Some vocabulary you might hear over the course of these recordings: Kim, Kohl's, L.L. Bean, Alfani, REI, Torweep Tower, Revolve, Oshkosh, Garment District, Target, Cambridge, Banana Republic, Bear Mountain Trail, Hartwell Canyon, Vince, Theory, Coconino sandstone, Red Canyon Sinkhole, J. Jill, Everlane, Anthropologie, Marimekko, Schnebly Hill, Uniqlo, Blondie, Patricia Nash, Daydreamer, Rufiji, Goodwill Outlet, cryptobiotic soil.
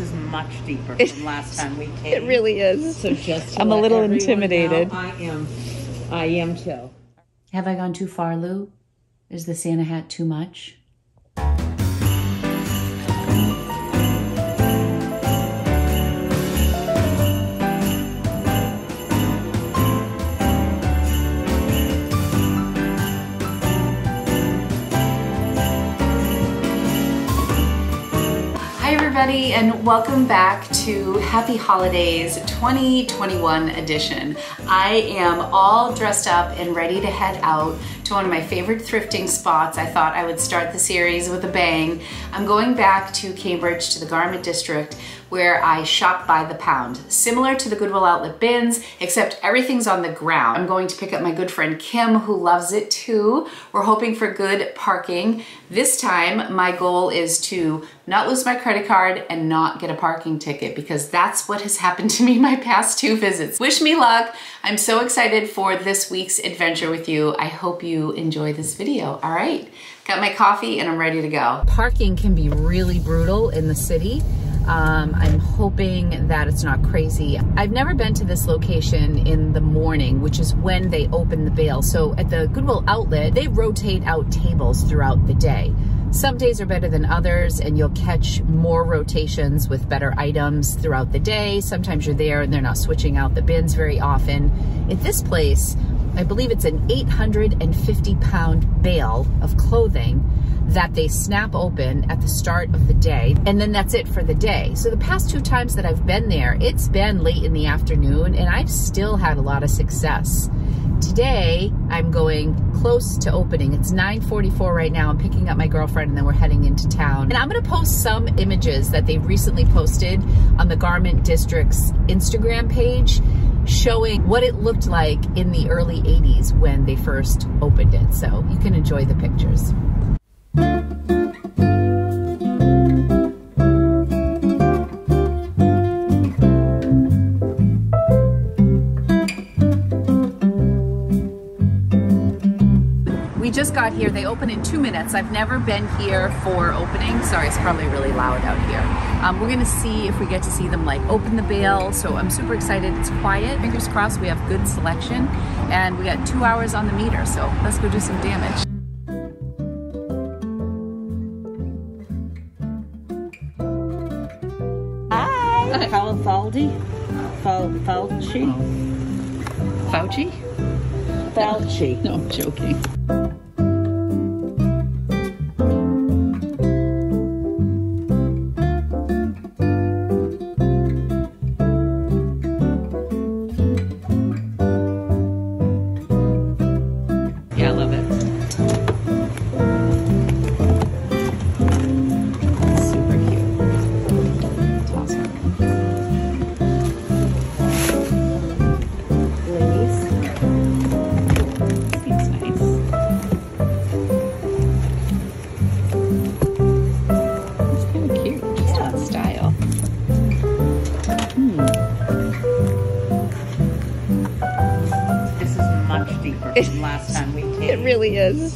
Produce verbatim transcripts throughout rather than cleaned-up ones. is much deeper from last time we came. It really is. So just I'm a little intimidated. I am. I am too. Have I gone too far, Lou? Is the Santa hat too much? Everybody, and welcome back to Happy Holidays twenty twenty-one edition. I am all dressed up and ready to head out to one of my favorite thrifting spots. I thought I would start the series with a bang. I'm going back to Cambridge to the Garment District, where I shop by the pound. Similar to the Goodwill Outlet bins, except everything's on the ground. I'm going to pick up my good friend Kim, who loves it too. We're hoping for good parking. This time, my goal is to not lose my credit card and not get a parking ticket, because that's what has happened to me my past two visits. Wish me luck. I'm so excited for this week's adventure with you. I hope you enjoy this video. All right, got my coffee and I'm ready to go. Parking can be really brutal in the city. Um, I'm hoping that it's not crazy. I've never been to this location in the morning, which is when they open the bale. So at the Goodwill Outlet, they rotate out tables throughout the day. Some days are better than others, and you'll catch more rotations with better items throughout the day. Sometimes you're there and they're not switching out the bins very often. At this place, I believe it's an eight hundred fifty pound bale of clothing that they snap open at the start of the day, and then that's it for the day. So the past two times that I've been there, it's been late in the afternoon, and I've still had a lot of success. Today, I'm going close to opening. It's nine forty-four right now. I'm picking up my girlfriend and then we're heading into town. And I'm gonna post some images that they recently posted on the Garment District's Instagram page, showing what it looked like in the early eighties when they first opened it. So you can enjoy the pictures. Just got here. They open in two minutes. I've never been here for opening. Sorry, it's probably really loud out here. Um, we're gonna see if we get to see them like open the bale. So I'm super excited. It's quiet. Fingers crossed we have good selection, and we got two hours on the meter. So let's go do some damage. Hi. Faldi. Fauci. Fauci. Fauci. No, I'm joking.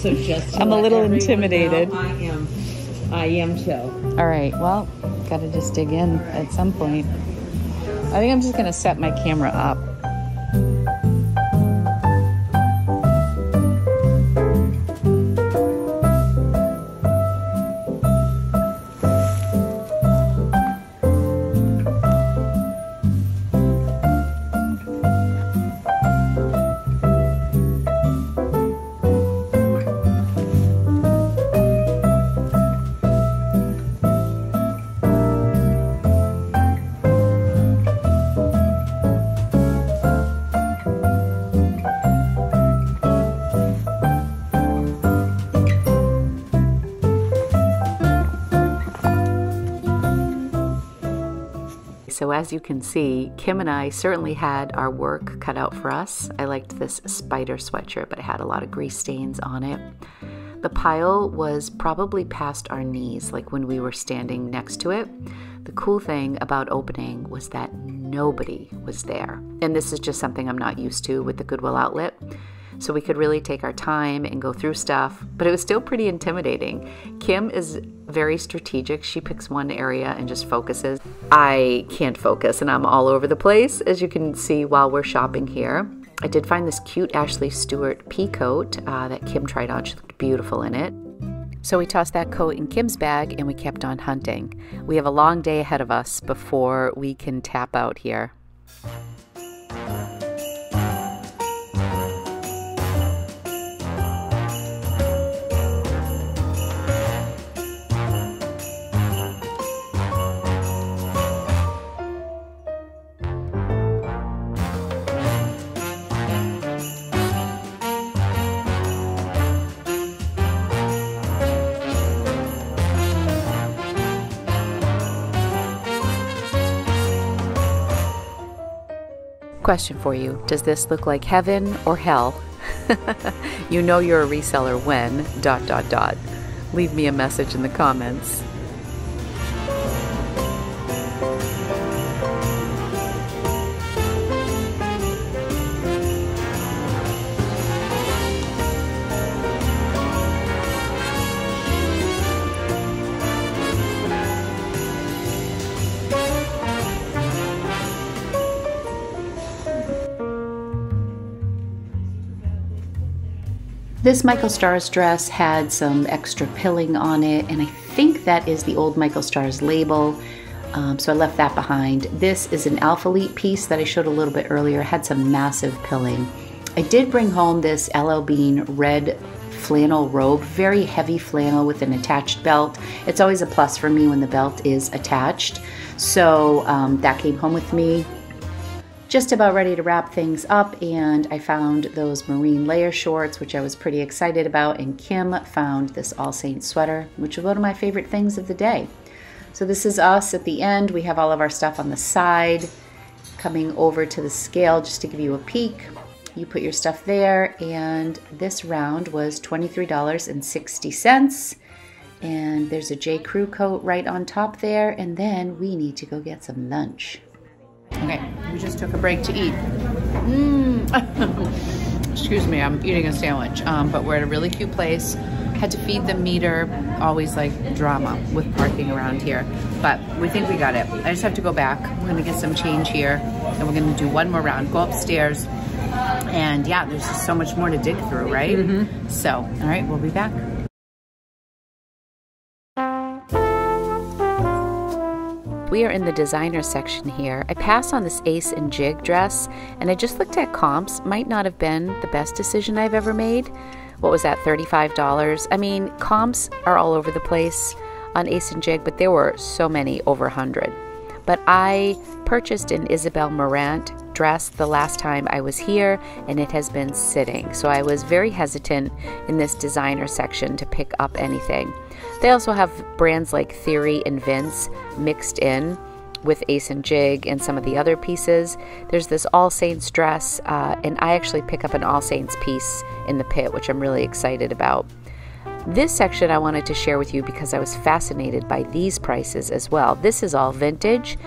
So just I'm a little intimidated. I am. I am too. All right. Well, gotta just dig in at some point. I think I'm just gonna set my camera up. So as you can see, Kim and I certainly had our work cut out for us. I liked this spider sweatshirt, but it had a lot of grease stains on it. The pile was probably past our knees, like when we were standing next to it. The cool thing about opening was that nobody was there. And this is just something I'm not used to with the Goodwill Outlet. so we could really take our time and go through stuff, but it was still pretty intimidating. Kim is very strategic. She picks one area and just focuses. I can't focus and I'm all over the place, as you can see while we're shopping here. I did find this cute Ashley Stewart pea coat uh, that Kim tried on. She looked beautiful in it. So we tossed that coat in Kim's bag and we kept on hunting. We have a long day ahead of us before we can tap out here. Question for you, does this look like heaven or hell? You know you're a reseller when dot dot dot. Leave me a message in the comments. This Michael Stars dress had some extra pilling on it, and I think that is the old Michael Stars label, um, so I left that behind. This is an Alphalete piece that I showed a little bit earlier. It had some massive pilling. I did bring home this L L Bean red flannel robe, very heavy flannel with an attached belt. It's always a plus for me when the belt is attached, so um, that came home with me. Just about ready to wrap things up, and I found those Marine Layer shorts, which I was pretty excited about, and Kim found this All Saints sweater, which is one of my favorite things of the day. So this is us at the end. We have all of our stuff on the side. Coming over to the scale just to give you a peek. You put your stuff there, and this round was twenty-three dollars and sixty cents. And there's a J. Crew coat right on top there, and then we need to go get some lunch. Okay, we just took a break to eat. Mm. Excuse me, I'm eating a sandwich, um, but we're at a really cute place. Had to feed the meter, always like drama with parking around here, but we think we got it. I just have to go back. We're gonna get some change here, and we're gonna do one more round, go upstairs, and yeah, there's just so much more to dig through, right? Mm-hmm. So, all right, we'll be back. We are in the designer section here. I passed on this Ace and Jig dress, and I just looked at comps. Might not have been the best decision I've ever made. What was that, thirty-five dollars? I mean, comps are all over the place on Ace and Jig, but there were so many over one hundred. But I purchased an Isabel Marant dress the last time I was here, and it has been sitting. So I was very hesitant in this designer section to pick up anything. They also have brands like Theory and Vince mixed in with Ace and Jig and some of the other pieces. There's this All Saints dress, uh, and I actually pick up an All Saints piece in the pit, which I'm really excited about. This section I wanted to share with you because I was fascinated by these prices as well. This is all vintage,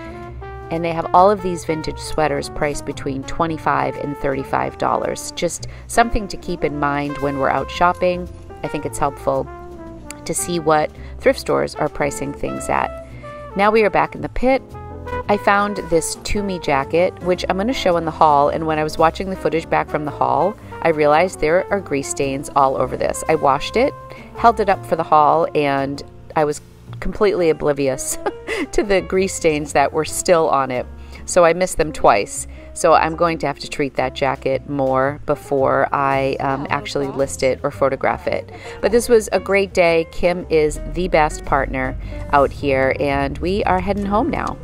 and they have all of these vintage sweaters priced between twenty-five dollars and thirty-five dollars. Just something to keep in mind when we're out shopping. I think it's helpful to see what thrift stores are pricing things at. Now we are back in the pit. I found this Tumi jacket, which I'm gonna show in the haul, and when I was watching the footage back from the haul, I realized there are grease stains all over this. I washed it, held it up for the haul, and I was completely oblivious to the grease stains that were still on it. So I missed them twice. So I'm going to have to treat that jacket more before I um, actually list it or photograph it. But this was a great day. Kim is the best partner out here, and we are heading home now.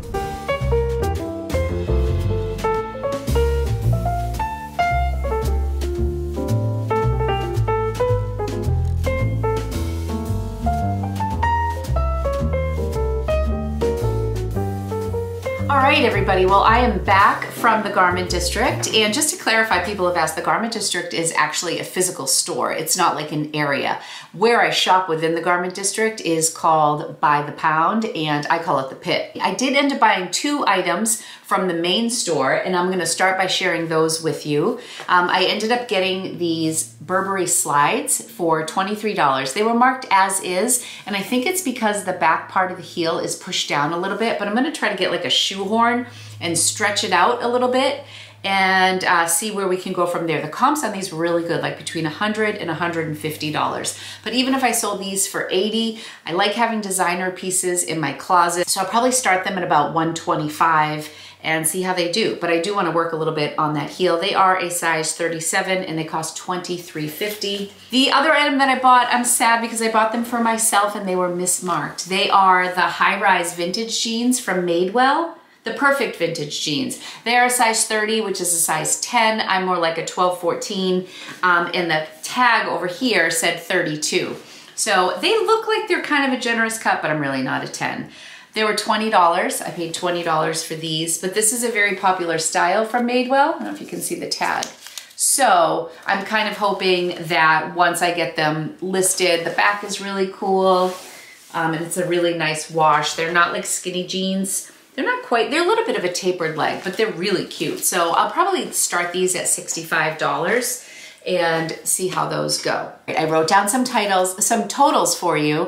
All right, everybody. Well, I am back from the Garment District. And just to clarify, people have asked, the Garment District is actually a physical store. It's not like an area. Where I shop within the Garment District is called By the Pound, and I call it the Pit. I did end up buying two items from the main store, and I'm gonna start by sharing those with you. Um, I ended up getting these Burberry slides for twenty-three dollars. They were marked as is, and I think it's because the back part of the heel is pushed down a little bit, but I'm gonna try to get like a shoehorn and stretch it out a little bit and uh, see where we can go from there. The comps on these were really good, like between one hundred dollars and one hundred fifty dollars. But even if I sold these for eighty dollars, I like having designer pieces in my closet, so I'll probably start them at about one twenty-five and see how they do. But I do wanna work a little bit on that heel. They are a size thirty-seven and they cost twenty-three fifty. The other item that I bought, I'm sad because I bought them for myself and they were mismarked. They are the high-rise vintage jeans from Madewell. The perfect vintage jeans. They are a size thirty, which is a size ten. I'm more like a twelve, fourteen. Um, and the tag over here said thirty-two. So they look like they're kind of a generous cut, but I'm really not a ten. They were twenty dollars. I paid twenty dollars for these, but this is a very popular style from Madewell. I don't know if you can see the tag. So I'm kind of hoping that once I get them listed, the back is really cool. Um, and it's a really nice wash. They're not like skinny jeans. They're not quite, they're a little bit of a tapered leg, but they're really cute. So I'll probably start these at sixty-five dollars and see how those go. I wrote down some titles, some totals for you.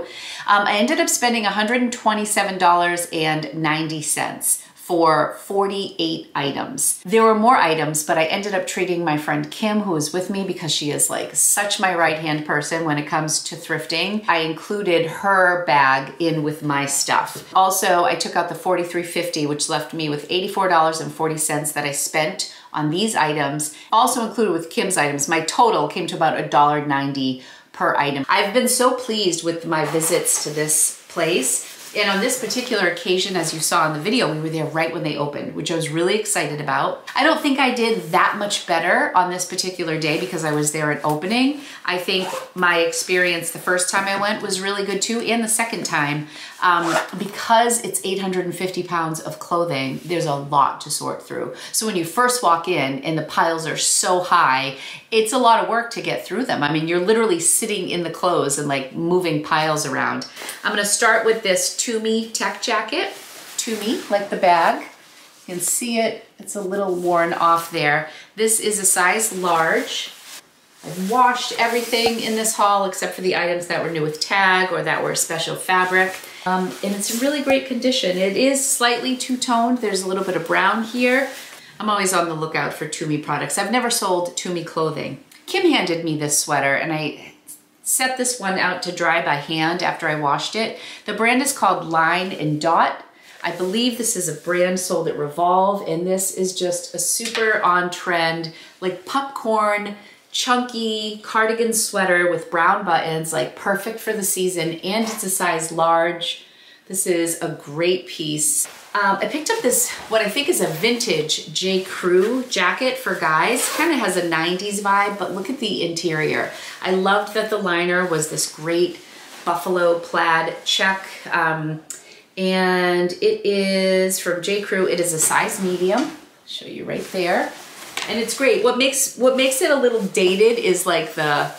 Um, I ended up spending one hundred twenty-seven dollars and ninety cents for forty-eight items. There were more items, but I ended up treating my friend Kim, who was with me, because she is like such my right-hand person when it comes to thrifting. I included her bag in with my stuff. Also, I took out the forty-three fifty, which left me with eighty-four dollars and forty cents that I spent on these items. Also included with Kim's items, my total came to about one dollar and ninety cents per item. I've been so pleased with my visits to this place. And on this particular occasion, as you saw in the video, we were there right when they opened, which I was really excited about. I don't think I did that much better on this particular day because I was there at opening. I think my experience the first time I went was really good too, and the second time. Um, because it's eight hundred fifty pounds of clothing, there's a lot to sort through. So when you first walk in and the piles are so high, it's a lot of work to get through them. I mean, you're literally sitting in the clothes and like moving piles around. I'm gonna start with this Tumi tech jacket. Tumi, like the bag. You can see it, it's a little worn off there. This is a size large. I've washed everything in this haul except for the items that were new with tag or that were special fabric. Um, and it's in really great condition. It is slightly two-toned. There's a little bit of brown here. I'm always on the lookout for Tumi products. I've never sold Tumi clothing. Kim handed me this sweater and I set this one out to dry by hand after I washed it. The brand is called Line and Dot. I believe this is a brand sold at Revolve, and this is just a super on-trend, like popcorn, chunky cardigan sweater with brown buttons, like perfect for the season, and it's a size large. This is a great piece. Um, I picked up this, what I think is a vintage J. Crew jacket for guys. Kind of has a nineties vibe, but look at the interior. I loved that the liner was this great buffalo plaid check. Um, and it is from J. Crew. It is a size medium. Show you right there. And it's great. What makes what makes it a little dated is like the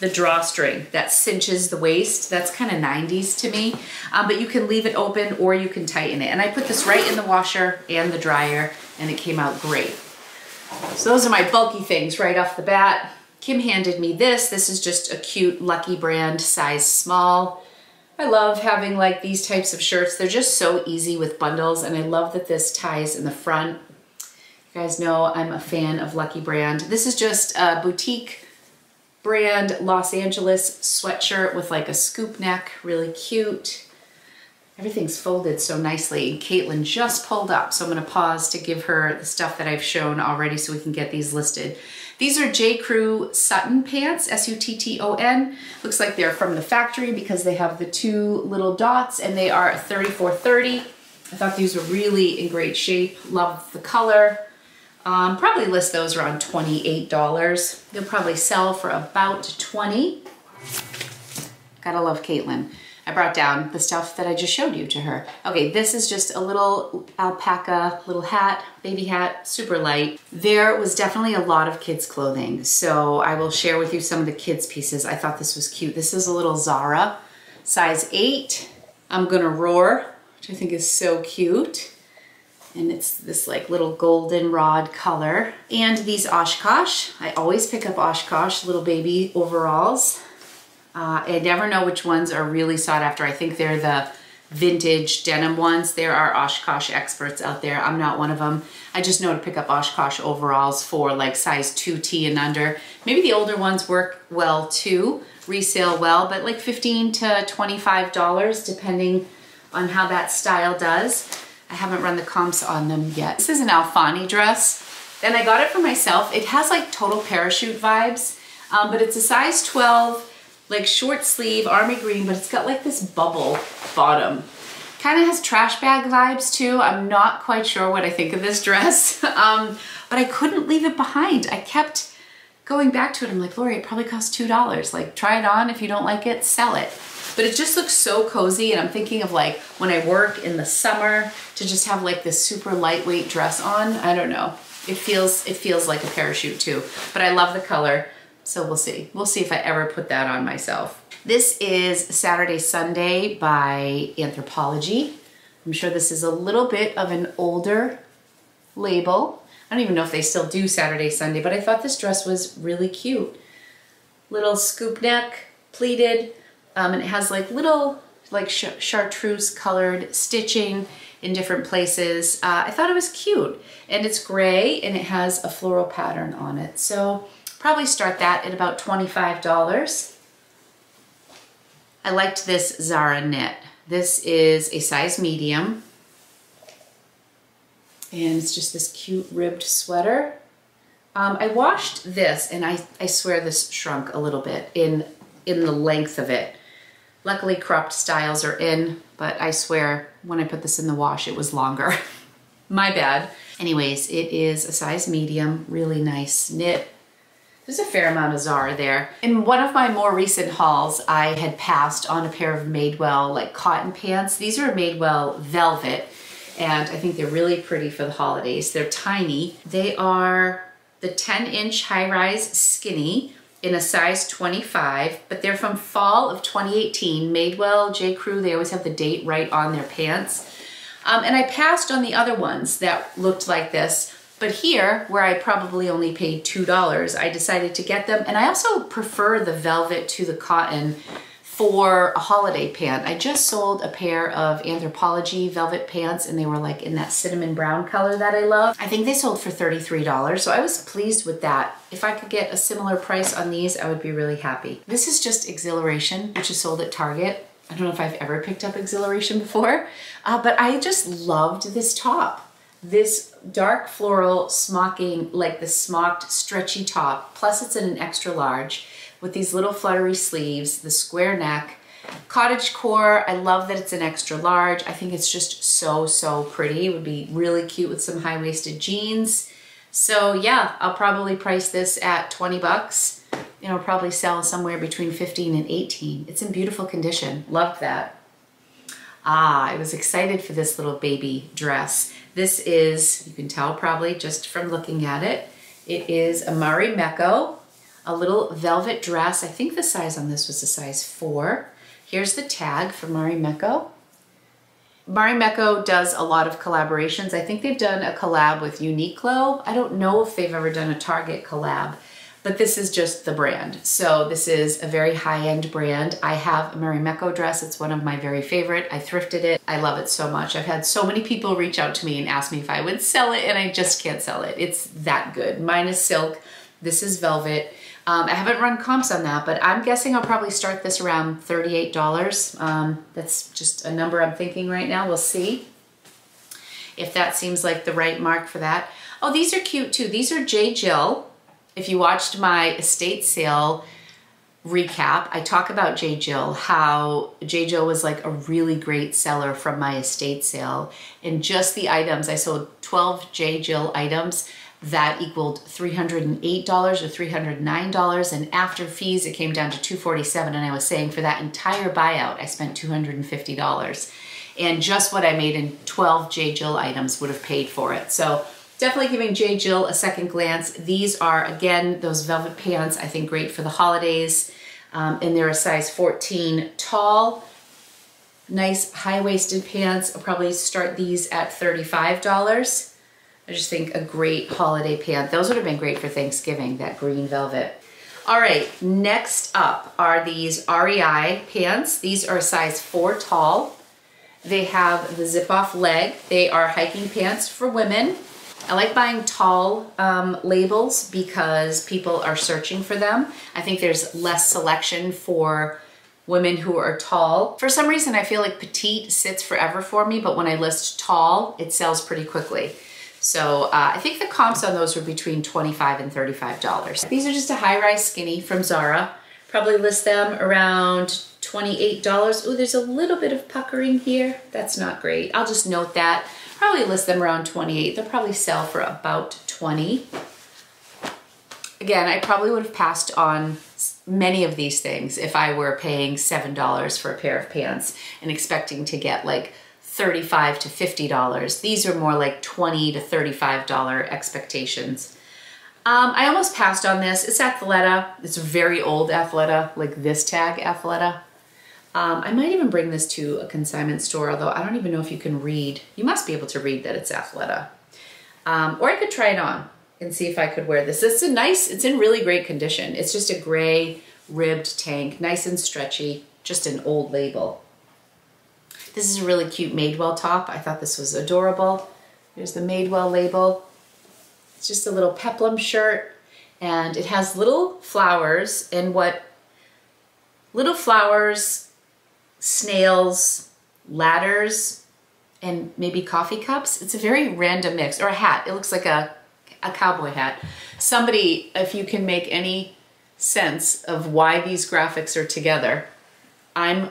the drawstring that cinches the waist. That's kind of nineties to me, um, but you can leave it open or you can tighten it. And I put this right in the washer and the dryer and it came out great. So those are my bulky things right off the bat. Kim handed me this. This is just a cute Lucky brand, size small. I love having like these types of shirts. They're just so easy with bundles, and I love that this ties in the front. You guys know I'm a fan of Lucky brand. This is just a boutique brand Los Angeles sweatshirt with like a scoop neck, really cute. Everything's folded so nicely. Caitlin just pulled up, so I'm gonna pause to give her the stuff that I've shown already so we can get these listed. These are J. Crew Sutton pants, S U T T O N. Looks like they're from the factory because they have the two little dots, and they are thirty-four thirty. I thought these were really in great shape. Love the color. Um, probably list those around twenty-eight dollars. They'll probably sell for about twenty. Gotta love Caitlin. I I brought down the stuff that I just showed you to her. Okay, this is just a little alpaca, little hat, baby hat, super light. There was definitely a lot of kids' clothing, so I will share with you some of the kids' pieces. I thought this was cute. This is a little Zara, size eight. I'm Gonna Roar, which I think is so cute. And it's this like little goldenrod color. And these Oshkosh, I always pick up Oshkosh little baby overalls. Uh, I never know which ones are really sought after. I think they're the vintage denim ones. There are Oshkosh experts out there. I'm not one of them. I just know to pick up Oshkosh overalls for like size two T and under. Maybe the older ones work well too, resale well, but like fifteen to twenty-five dollars depending on how that style does. I haven't run the comps on them yet. This is an Alfani dress, and I got it for myself. It has like total parachute vibes, um, but it's a size twelve, like short sleeve, army green, but it's got like this bubble bottom. Kind of has trash bag vibes too. I'm not quite sure what I think of this dress, um, but I couldn't leave it behind. I kept going back to it. I'm like, Lori, it probably costs two dollars. Like, try it on. If you don't like it, sell it. But it just looks so cozy, and I'm thinking of like when I work in the summer to just have like this super lightweight dress on. I don't know. It feels it feels like a parachute too, but I love the color. So we'll see. We'll see if I ever put that on myself. This is Saturday Sunday by Anthropologie. I'm sure this is a little bit of an older label. I don't even know if they still do Saturday Sunday, but I thought this dress was really cute. Little scoop neck, pleated. Um, and it has like little like chartreuse colored stitching in different places. Uh, I thought it was cute, and it's gray and it has a floral pattern on it. So probably start that at about twenty-five dollars. I liked this Zara knit. This is a size medium, and it's just this cute ribbed sweater. Um, I washed this, and I, I swear this shrunk a little bit in, in the length of it. Luckily, cropped styles are in, but I swear when I put this in the wash, it was longer. My bad. Anyways, it is a size medium, really nice knit. There's a fair amount of Zara there. In one of my more recent hauls, I had passed on a pair of Madewell like cotton pants. These are Madewell velvet, and I think they're really pretty for the holidays. They're tiny. They are the ten inch high-rise skinny in a size twenty-five, but they're from fall of twenty eighteen. Madewell, J. Crew, they always have the date right on their pants. Um, and I passed on the other ones that looked like this, but here, where I probably only paid two dollars, I decided to get them. And I also prefer the velvet to the cotton for a holiday pant. I just sold a pair of Anthropologie velvet pants, and they were like in that cinnamon brown color that I love. I think they sold for thirty-three dollars, so I was pleased with that. If I could get a similar price on these, I would be really happy. This is just Xhilaration, which is sold at Target. I don't know if I've ever picked up Xhilaration before, uh, but I just loved this top. This dark floral smocking, like the smocked stretchy top, plus it's in an extra large, with these little fluttery sleeves, the square neck, cottage core. I love that it's an extra large. I think it's just so, so pretty. It would be really cute with some high-waisted jeans. So yeah, I'll probably price this at twenty bucks. You know, probably sell somewhere between fifteen and eighteen. It's in beautiful condition. Loved that. Ah, I was excited for this little baby dress. This is, you can tell probably just from looking at it, it is a Marimekko, a little velvet dress. I think the size on this was a size four. Here's the tag for Marimekko. Marimekko does a lot of collaborations. I think they've done a collab with Uniqlo. I don't know if they've ever done a Target collab, but this is just the brand. So this is a very high-end brand. I have a Marimekko dress. It's one of my very favorite. I thrifted it. I love it so much. I've had so many people reach out to me and ask me if I would sell it, and I just can't sell it. It's that good. Mine is silk. This is velvet. Um, I haven't run comps on that, but I'm guessing I'll probably start this around thirty-eight dollars. Um, that's just a number I'm thinking right now. We'll see if that seems like the right mark for that. Oh, these are cute too. These are J. Jill. If you watched my estate sale recap, I talk about J. Jill, how J. Jill was like a really great seller from my estate sale. And just the items, I sold twelve J. Jill items. that equaled three hundred eight dollars or three hundred nine dollars, and after fees it came down to two hundred forty-seven dollars, and I was saying for that entire buyout I spent two hundred fifty dollars, and just what I made in twelve J. Jill items would have paid for it. So definitely giving J. Jill a second glance. These are, again, those velvet pants, I think great for the holidays, um, and they're a size fourteen tall. Nice high-waisted pants. I'll probably start these at thirty-five dollars. I just think a great holiday pant. Those would have been great for Thanksgiving, that green velvet. All right, next up are these R E I pants. These are a size four tall. They have the zip-off leg. They are hiking pants for women. I like buying tall um, labels because people are searching for them. I think there's less selection for women who are tall. For some reason, I feel like petite sits forever for me, but when I list tall, it sells pretty quickly. So uh, I think the comps on those were between twenty-five dollars and thirty-five dollars. These are just a high-rise skinny from Zara. Probably list them around twenty-eight dollars. Ooh, there's a little bit of puckering here. That's not great. I'll just note that. Probably list them around twenty-eight dollars. They'll probably sell for about twenty dollars. Again, I probably would have passed on many of these things if I were paying seven dollars for a pair of pants and expecting to get like thirty-five dollars to fifty dollars. These are more like twenty dollars to thirty-five dollars expectations. Um, I almost passed on this. It's Athleta. It's very old Athleta, like this tag Athleta. Um, I might even bring this to a consignment store, although I don't even know if you can read. You must be able to read that it's Athleta. Um, or I could try it on and see if I could wear this. It's a nice, it's in really great condition. It's just a gray ribbed tank, nice and stretchy, just an old label. This is a really cute Madewell top. I thought this was adorable. There's the Madewell label. It's just a little peplum shirt, and it has little flowers and what, little flowers, snails, ladders, and maybe coffee cups. It's a very random mix, or a hat. It looks like a, a cowboy hat. Somebody, if you can make any sense of why these graphics are together, I'm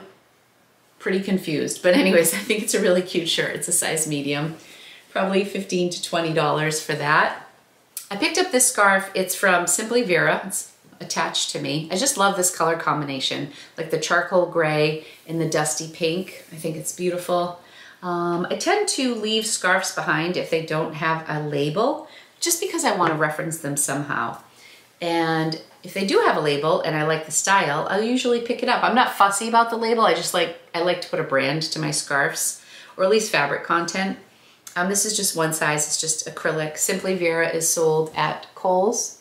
pretty confused. But anyways, I think it's a really cute shirt. It's a size medium, probably fifteen dollars to twenty dollars for that. I picked up this scarf. It's from Simply Vera. It's attached to me. I just love this color combination, like the charcoal gray and the dusty pink. I think it's beautiful. Um, I tend to leave scarves behind if they don't have a label, just because I want to reference them somehow. And if they do have a label and I like the style, I'll usually pick it up. I'm not fussy about the label. I just like, I like to put a brand to my scarves, or at least fabric content. Um, this is just one size. It's just acrylic. Simply Vera is sold at Kohl's.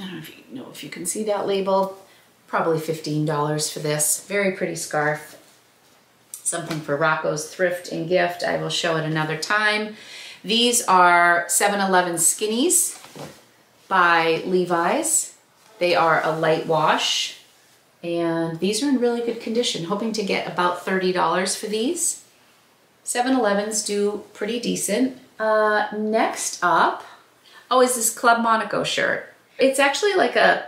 I don't know if you know if you can see that label. Probably fifteen dollars for this. Very pretty scarf. Something for Rocco's Thrift and Gift. I will show it another time. These are seven eleven skinnies by Levi's. They are a light wash, and these are in really good condition. Hoping to get about thirty dollars for these. seven elevens do pretty decent. Uh, next up, oh, is this Club Monaco shirt. It's actually like a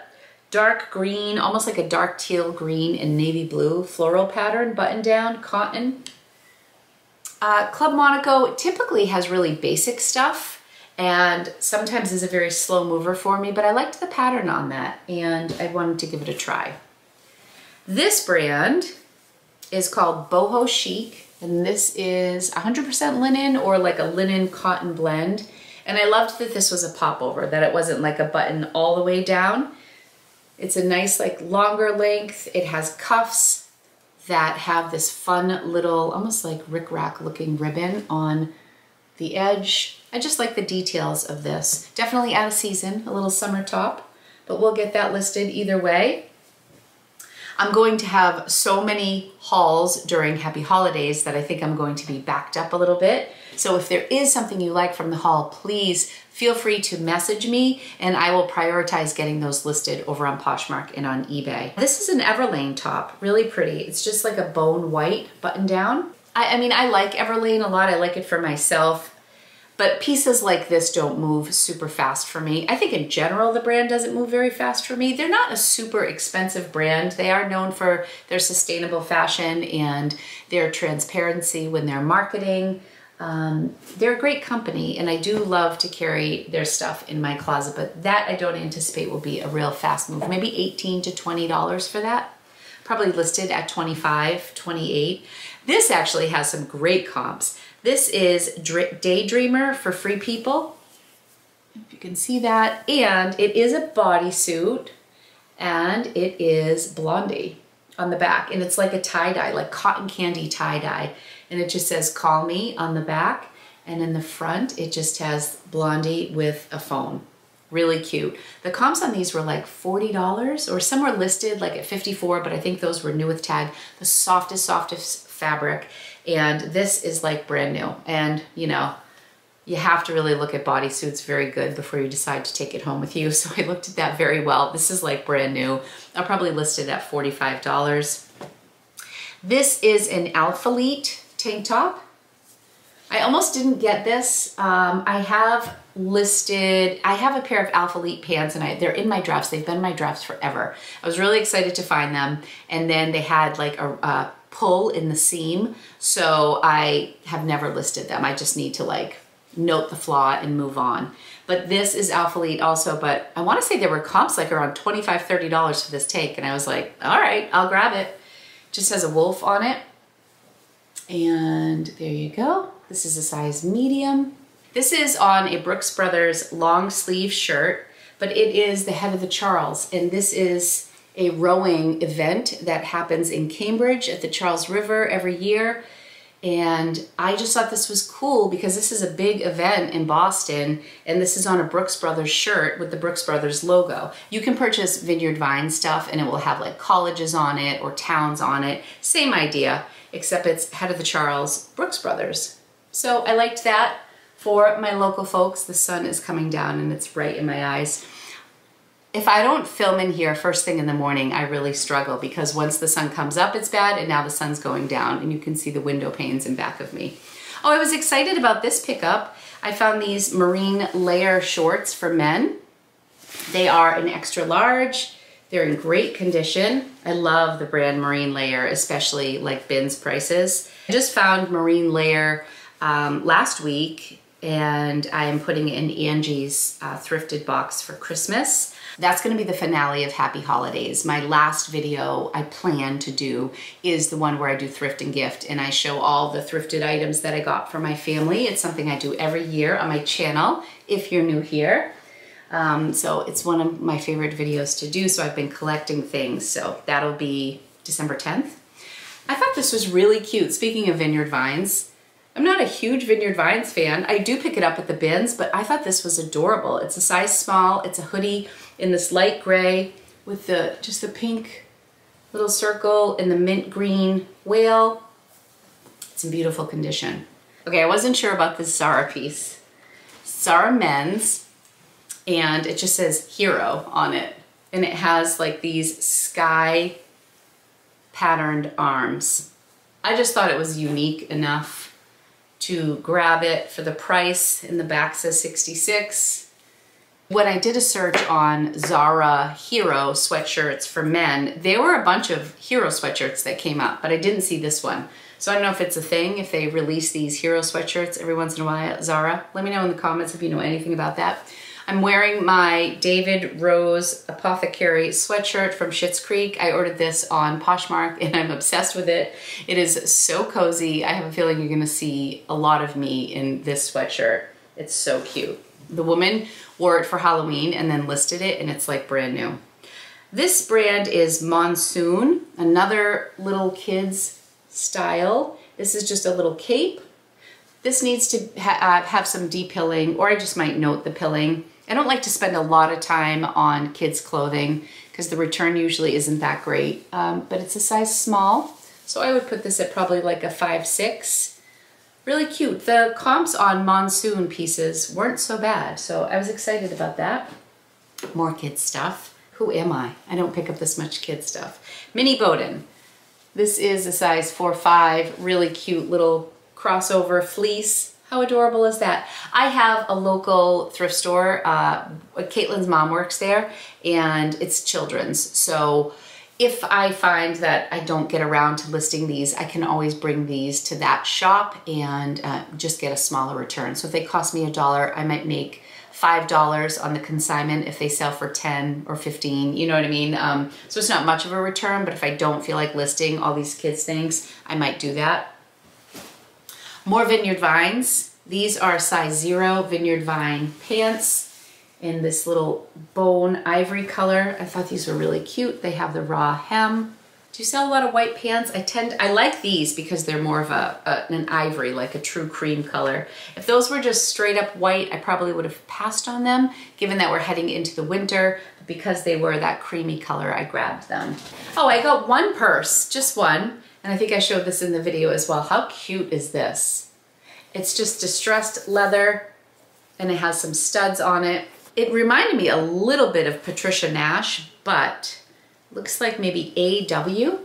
dark green, almost like a dark teal green and navy blue floral pattern, button down, cotton. Uh, Club Monaco typically has really basic stuff and sometimes is a very slow mover for me, but I liked the pattern on that and I wanted to give it a try. This brand is called Boho Chic, and this is one hundred percent linen, or like a linen cotton blend. And I loved that this was a popover, that it wasn't like a button all the way down. It's a nice like longer length. It has cuffs that have this fun little, almost like rickrack looking ribbon on the edge. I just like the details of this. Definitely out of season, a little summer top, but we'll get that listed either way. I'm going to have so many hauls during Happy Holidays that I think I'm going to be backed up a little bit. So if there is something you like from the haul, please feel free to message me and I will prioritize getting those listed over on Poshmark and on eBay. This is an Everlane top, really pretty. It's just like a bone white button down. I, I mean, I like Everlane a lot. I like it for myself, but pieces like this don't move super fast for me. I think in general, the brand doesn't move very fast for me. They're not a super expensive brand. They are known for their sustainable fashion and their transparency when they're marketing. Um, they're a great company, and I do love to carry their stuff in my closet, but that I don't anticipate will be a real fast move. Maybe eighteen to twenty dollars for that. Probably listed at twenty-five, twenty-eight. This actually has some great comps. This is Daydreamer for Free People, if you can see that. And it is a bodysuit, and it is Blondie on the back. And it's like a tie-dye, like cotton candy tie-dye. And it just says, "Call me" on the back. And in the front, it just has Blondie with a phone. Really cute. The comps on these were like forty dollars, or some were listed like at fifty-four, but I think those were new with tag. The softest, softest fabric. And this is like brand new. And you know, you have to really look at bodysuits very good before you decide to take it home with you. So I looked at that very well. This is like brand new. I'll probably list it at forty-five dollars. This is an Alphalete tank top. I almost didn't get this. Um, I have listed, I have a pair of Alphalete pants, and I, they're in my drafts. They've been in my drafts forever. I was really excited to find them. And then they had like a, a pull in the seam. So I have never listed them. I just need to like note the flaw and move on. But this is Alphalete also, but I want to say there were comps like around twenty-five, thirty dollars for this take. And I was like, all right, I'll grab it. Just has a wolf on it. And there you go. This is a size medium. This is on a Brooks Brothers long sleeve shirt, but it is the Head of the Charles. And this is a rowing event that happens in Cambridge at the Charles River every year. And I just thought this was cool because this is a big event in Boston, and this is on a Brooks Brothers shirt with the Brooks Brothers logo. You can purchase Vineyard Vines stuff, and it will have like colleges on it or towns on it. Same idea, except it's Head of the Charles, Brooks Brothers. So I liked that for my local folks. The sun is coming down and it's right in my eyes. If I don't film in here first thing in the morning, I really struggle, because once the sun comes up, it's bad, and now the sun's going down, and you can see the window panes in back of me. Oh, I was excited about this pickup. I found these Marine Layer shorts for men. They are an extra large. They're in great condition. I love the brand Marine Layer, especially like bins prices. I just found Marine Layer um, last week, and I am putting it in Angie's uh, thrifted box for Christmas. That's gonna be the finale of Happy Holidays. My last video I plan to do is the one where I do thrift and gift, and I show all the thrifted items that I got for my family. It's something I do every year on my channel if you're new here. Um, so it's one of my favorite videos to do, so I've been collecting things. So that'll be December tenth. I thought this was really cute. Speaking of Vineyard Vines, I'm not a huge Vineyard Vines fan. I do pick it up at the bins, but I thought this was adorable. It's a size small, it's a hoodie in this light gray with the just the pink little circle and the mint green whale. It's in beautiful condition. Okay, I wasn't sure about this Zara piece. Zara men's, and it just says hero on it. And it has like these sky patterned arms. I just thought it was unique enough to grab it for the price. In the back says sixty-six. When I did a search on Zara Hero sweatshirts for men, there were a bunch of Hero sweatshirts that came up, but I didn't see this one. So I don't know if it's a thing, if they release these Hero sweatshirts every once in a while at Zara. Let me know in the comments if you know anything about that. I'm wearing my David Rose Apothecary sweatshirt from Schitt's Creek. I ordered this on Poshmark, and I'm obsessed with it. It is so cozy. I have a feeling you're gonna see a lot of me in this sweatshirt. It's so cute. The woman wore it for Halloween and then listed it, and it's like brand new. This brand is Monsoon, another little kids style. This is just a little cape. This needs to ha uh, have some de-pilling, or I just might note the pilling. I don't like to spend a lot of time on kids' clothing because the return usually isn't that great, um, but it's a size small. So I would put this at probably like a five, six. Really cute. The comps on Monsoon pieces weren't so bad, so I was excited about that. More kids stuff. Who am I? I don't pick up this much kids stuff. Minnie Bowden. This is a size four, five, really cute little crossover fleece. How adorable is that? I have a local thrift store. Uh, Caitlin's mom works there, and it's children's. So if I find that I don't get around to listing these, I can always bring these to that shop and uh, just get a smaller return. So if they cost me a dollar, I might make five dollars on the consignment if they sell for ten or fifteen, you know what I mean? Um, so it's not much of a return, but if I don't feel like listing all these kids things, I might do that. More Vineyard Vines. These are size zero Vineyard Vine pants in this little bone ivory color. I thought these were really cute. They have the raw hem. Do you sell a lot of white pants? I tend, I like these because they're more of a, a, an ivory, like a true cream color. If those were just straight up white, I probably would have passed on them, given that we're heading into the winter. But because they were that creamy color, I grabbed them. Oh, I got one purse, just one. And I think I showed this in the video as well. How cute is this? It's just distressed leather and it has some studs on it. It reminded me a little bit of Patricia Nash, but looks like maybe A W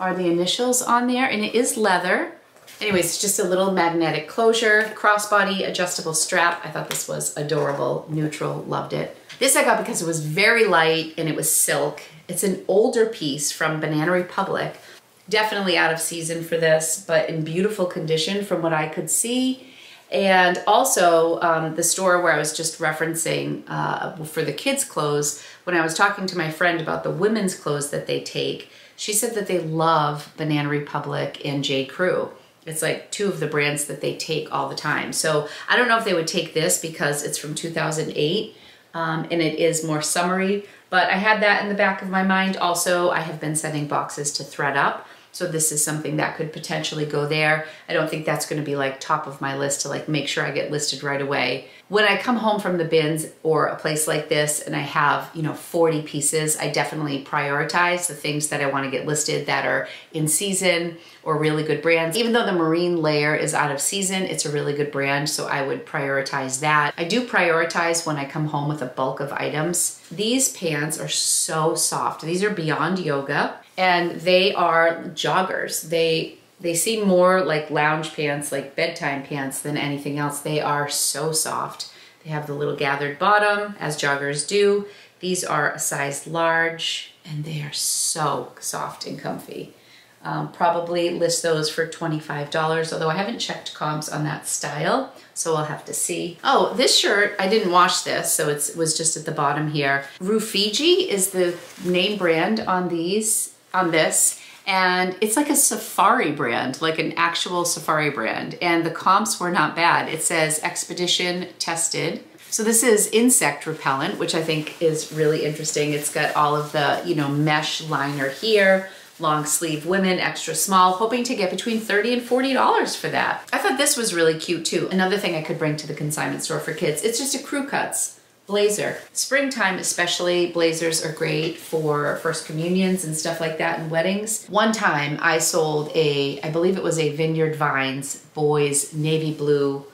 are the initials on there, and it is leather. Anyways, it's just a little magnetic closure, crossbody, adjustable strap. I thought this was adorable, neutral, loved it. This I got because it was very light and it was silk. It's an older piece from Banana Republic. Definitely out of season for this, but in beautiful condition from what I could see. And also um, the store where I was just referencing uh, for the kids' clothes, when I was talking to my friend about the women's clothes that they take, she said that they love Banana Republic and J. Crew. It's like two of the brands that they take all the time. So I don't know if they would take this because it's from two thousand eight um, and it is more summery, but I had that in the back of my mind. Also, I have been sending boxes to ThredUp. So this is something that could potentially go there. I don't think that's gonna be like top of my list to like make sure I get listed right away. When I come home from the bins or a place like this and I have, you know, forty pieces, I definitely prioritize the things that I wanna get listed that are in season or really good brands. Even though the Marine Layer is out of season, it's a really good brand, so I would prioritize that. I do prioritize when I come home with a bulk of items. These pants are so soft. These are Beyond Yoga, and they are joggers. They they seem more like lounge pants, like bedtime pants than anything else. They are so soft. They have the little gathered bottom, as joggers do. These are a size large, and they are so soft and comfy. Um, probably list those for twenty-five dollars, although I haven't checked comps on that style, so I'll have to see. Oh, this shirt, I didn't wash this, so it's, it was just at the bottom here. Rufiji is the name brand on these, on this, and it's like a safari brand, like an actual safari brand, and the comps were not bad. It says Expedition Tested. So this is insect repellent, which I think is really interesting. It's got all of the, you know, mesh liner here, long sleeve women, extra small, hoping to get between thirty and forty dollars for that. I thought this was really cute too. Another thing I could bring to the consignment store for kids, it's just a crew cuts blazer. Springtime especially, blazers are great for first communions and stuff like that and weddings. One time I sold a, I believe it was a Vineyard Vines boys navy blue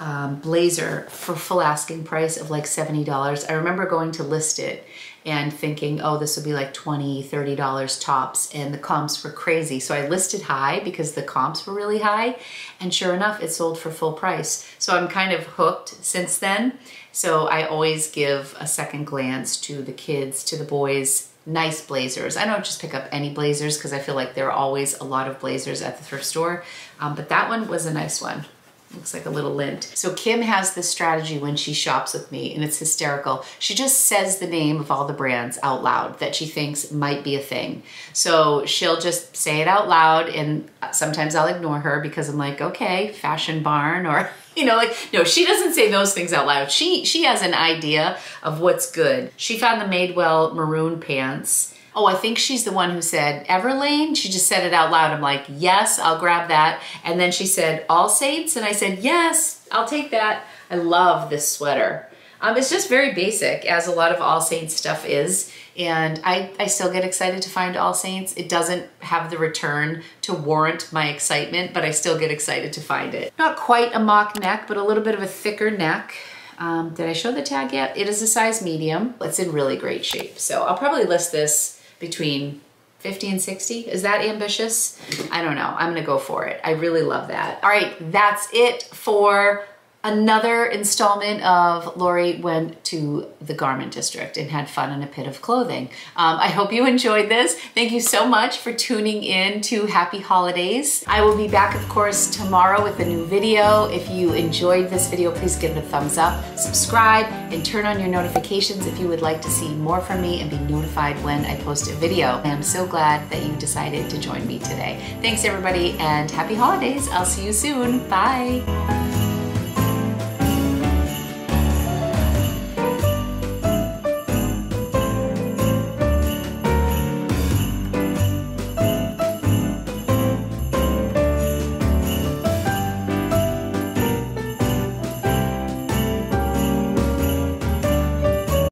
um, blazer for full asking price of like seventy dollars. I remember going to list it and thinking, oh, this would be like twenty, thirty dollars tops, and the comps were crazy. So I listed high because the comps were really high, and sure enough, it sold for full price. So I'm kind of hooked since then. So I always give a second glance to the kids, to the boys, nice blazers. I don't just pick up any blazers because I feel like there are always a lot of blazers at the thrift store, um, but that one was a nice one. Looks like a little lint. So Kim has this strategy when she shops with me, and it's hysterical. She just says the name of all the brands out loud that she thinks might be a thing. So she'll just say it out loud, and sometimes I'll ignore her because I'm like, okay, Fashion Barn, or, you know, like, no, she doesn't say those things out loud. She, she has an idea of what's good. She found the Madewell maroon pants. Oh, I think she's the one who said Everlane. She just said it out loud. I'm like, yes, I'll grab that. And then she said All Saints. And I said, yes, I'll take that. I love this sweater. Um, it's just very basic, as a lot of All Saints stuff is. And I, I still get excited to find All Saints. It doesn't have the return to warrant my excitement, but I still get excited to find it. Not quite a mock neck, but a little bit of a thicker neck. Um, did I show the tag yet? It is a size medium. It's in really great shape. So I'll probably list this between fifty and sixty. Is that ambitious? I don't know. I'm gonna go for it. I really love that. All right, that's it for Another installment of Lori went to the Garment District and had fun in a pit of clothing. Um, I hope you enjoyed this. Thank you so much for tuning in to Happy Holidays. I will be back, of course, tomorrow with a new video. If you enjoyed this video, please give it a thumbs up, subscribe, and turn on your notifications if you would like to see more from me and be notified when I post a video. I am so glad that you decided to join me today. Thanks, everybody, and Happy Holidays. I'll see you soon. Bye.